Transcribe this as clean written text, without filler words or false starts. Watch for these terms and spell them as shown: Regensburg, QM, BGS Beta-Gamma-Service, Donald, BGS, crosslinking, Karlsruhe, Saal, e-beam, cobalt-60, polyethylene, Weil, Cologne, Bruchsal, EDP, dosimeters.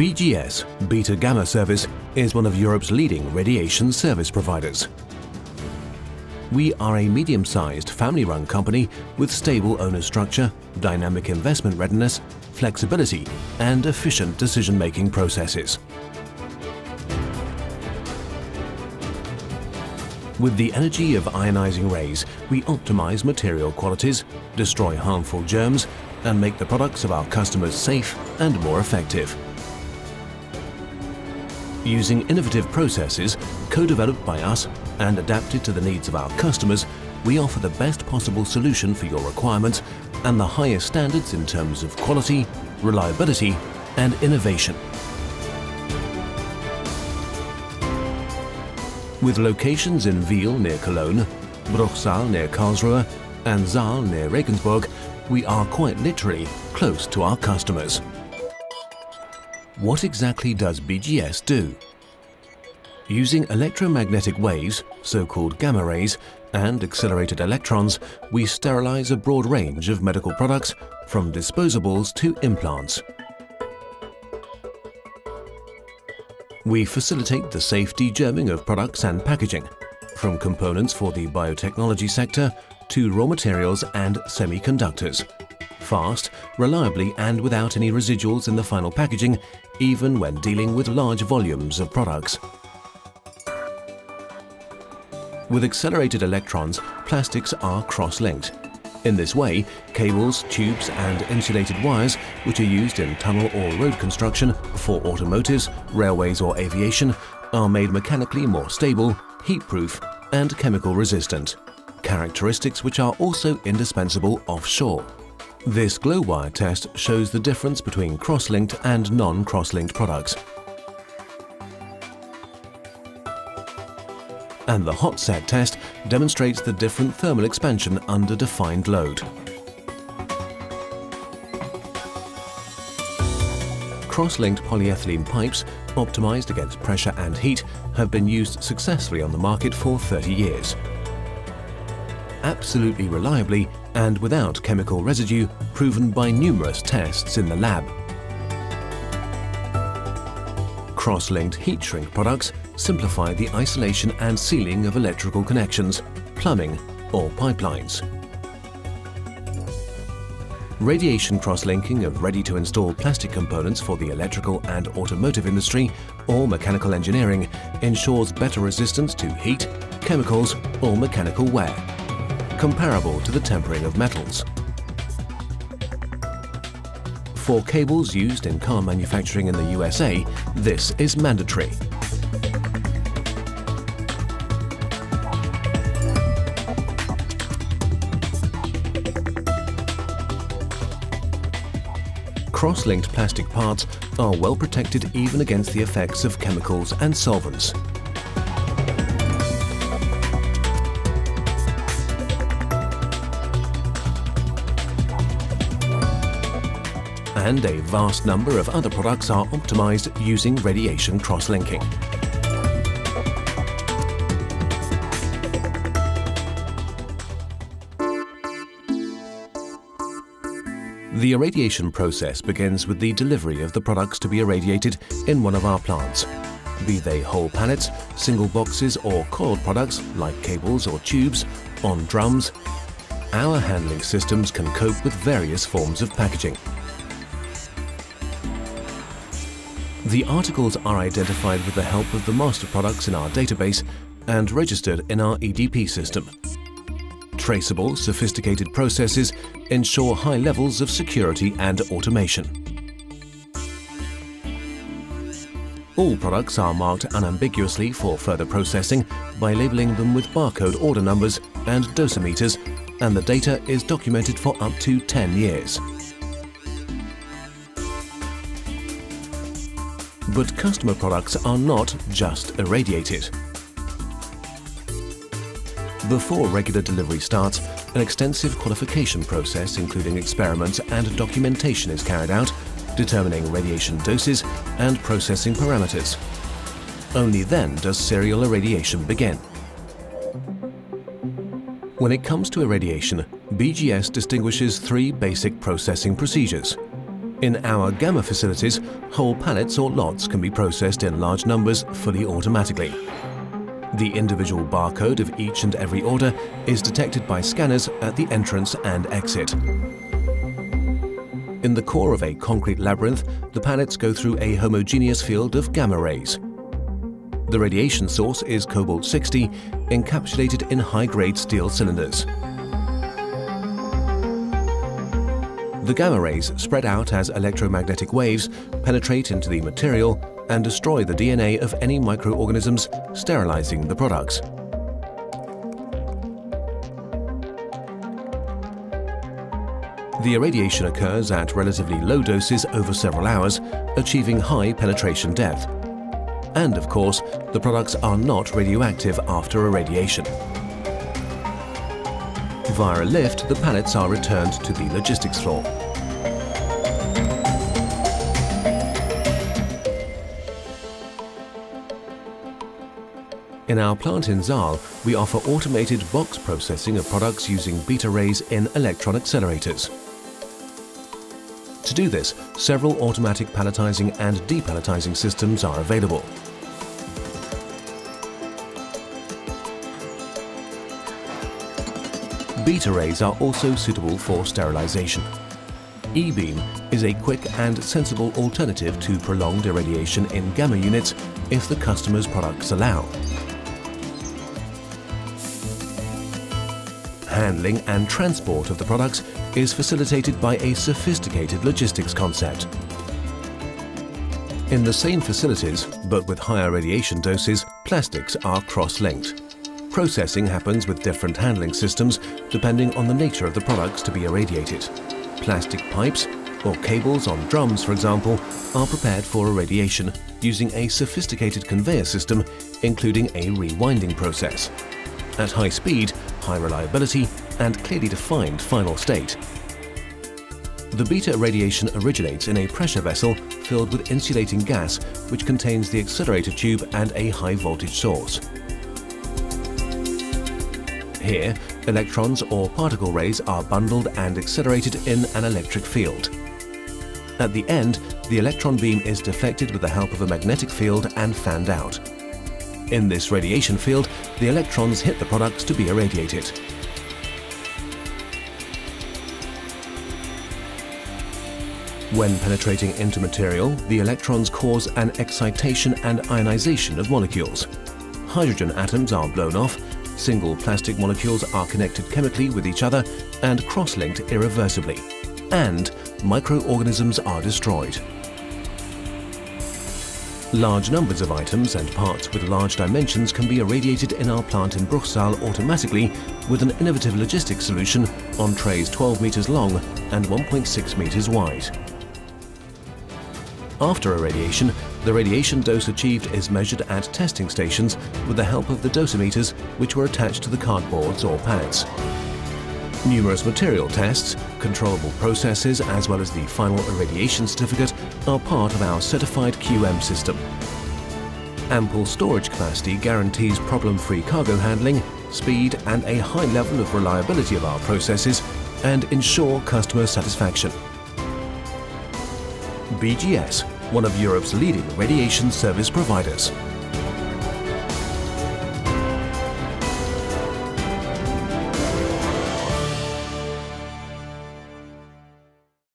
BGS, Beta Gamma Service, is one of Europe's leading radiation service providers. We are a medium-sized family-run company with stable owner structure, dynamic investment readiness, flexibility and efficient decision-making processes. With the energy of ionizing rays, we optimize material qualities, destroy harmful germs, and make the products of our customers safe and more effective. Using innovative processes co-developed by us and adapted to the needs of our customers, we offer the best possible solution for your requirements and the highest standards in terms of quality, reliability, and innovation. With locations in Weil near Cologne, Bruchsal near Karlsruhe and Saal near Regensburg, we are quite literally close to our customers. What exactly does BGS do? Using electromagnetic waves, so-called gamma rays, and accelerated electrons, we sterilize a broad range of medical products, from disposables to implants. We facilitate the safe degerming of products and packaging, from components for the biotechnology sector to raw materials and semiconductors, fast, reliably and without any residuals in the final packaging, even when dealing with large volumes of products. With accelerated electrons, plastics are cross-linked. In this way, cables, tubes and insulated wires, which are used in tunnel or road construction for automotives, railways or aviation, are made mechanically more stable, heat-proof and chemical-resistant, characteristics which are also indispensable offshore. This glow wire test shows the difference between cross-linked and non-cross-linked products. And the hot set test demonstrates the different thermal expansion under defined load. Cross-linked polyethylene pipes, optimized against pressure and heat, have been used successfully on the market for 30 years. Absolutely reliably and without chemical residue, proven by numerous tests in the lab. Cross-linked heat shrink products simplify the isolation and sealing of electrical connections, plumbing or pipelines. Radiation cross-linking of ready-to-install plastic components for the electrical and automotive industry or mechanical engineering ensures better resistance to heat, chemicals or mechanical wear, comparable to the tempering of metals. For cables used in car manufacturing in the USA, this is mandatory. Cross-linked plastic parts are well protected even against the effects of chemicals and solvents. And a vast number of other products are optimized using radiation cross-linking. The irradiation process begins with the delivery of the products to be irradiated in one of our plants, be they whole pallets, single boxes or coiled products like cables or tubes, on drums. Our handling systems can cope with various forms of packaging. The articles are identified with the help of the master products in our database and registered in our EDP system. Traceable, sophisticated processes ensure high levels of security and automation. All products are marked unambiguously for further processing by labeling them with barcode order numbers and dosimeters, and the data is documented for up to 10 years. But customer products are not just irradiated. Before regular delivery starts, an extensive qualification process including experiments and documentation is carried out, determining radiation doses and processing parameters. Only then does serial irradiation begin. When it comes to irradiation, BGS distinguishes three basic processing procedures: In our gamma facilities, whole pallets or lots can be processed in large numbers fully automatically. The individual barcode of each and every order is detected by scanners at the entrance and exit. In the core of a concrete labyrinth, the pallets go through a homogeneous field of gamma rays. The radiation source is cobalt-60, encapsulated in high-grade steel cylinders. The gamma rays spread out as electromagnetic waves, penetrate into the material, and destroy the DNA of any microorganisms, sterilizing the products. The irradiation occurs at relatively low doses over several hours, achieving high penetration depth. And of course, the products are not radioactive after irradiation. Via a lift, the pallets are returned to the logistics floor. In our plant in Saal, we offer automated box processing of products using beta rays in electron accelerators. To do this, several automatic palletizing and depalletizing systems are available. Beta rays are also suitable for sterilization. E-beam is a quick and sensible alternative to prolonged irradiation in gamma units if the customer's products allow. Handling and transport of the products is facilitated by a sophisticated logistics concept. In the same facilities, but with higher radiation doses, plastics are cross-linked. Processing happens with different handling systems depending on the nature of the products to be irradiated. Plastic pipes or cables on drums, for example, are prepared for irradiation using a sophisticated conveyor system, including a rewinding process. At high speed, high reliability, and clearly defined final state. The beta irradiation originates in a pressure vessel filled with insulating gas, which contains the accelerator tube and a high voltage source. Here, electrons or particle rays are bundled and accelerated in an electric field. At the end, the electron beam is deflected with the help of a magnetic field and fanned out. In this radiation field, the electrons hit the products to be irradiated. When penetrating into material, the electrons cause an excitation and ionization of molecules. Hydrogen atoms are blown off, single plastic molecules are connected chemically with each other and cross-linked irreversibly, and microorganisms are destroyed. Large numbers of items and parts with large dimensions can be irradiated in our plant in Bruchsal automatically with an innovative logistics solution on trays 12 meters long and 1.6 meters wide. After irradiation, the radiation dose achieved is measured at testing stations with the help of the dosimeters which were attached to the cardboards or pallets. Numerous material tests, controllable processes, as well as the final irradiation certificate are part of our certified QM system. Ample storage capacity guarantees problem-free cargo handling, speed and a high level of reliability of our processes and ensure customer satisfaction. BGS, one of Europe's leading radiation service providers.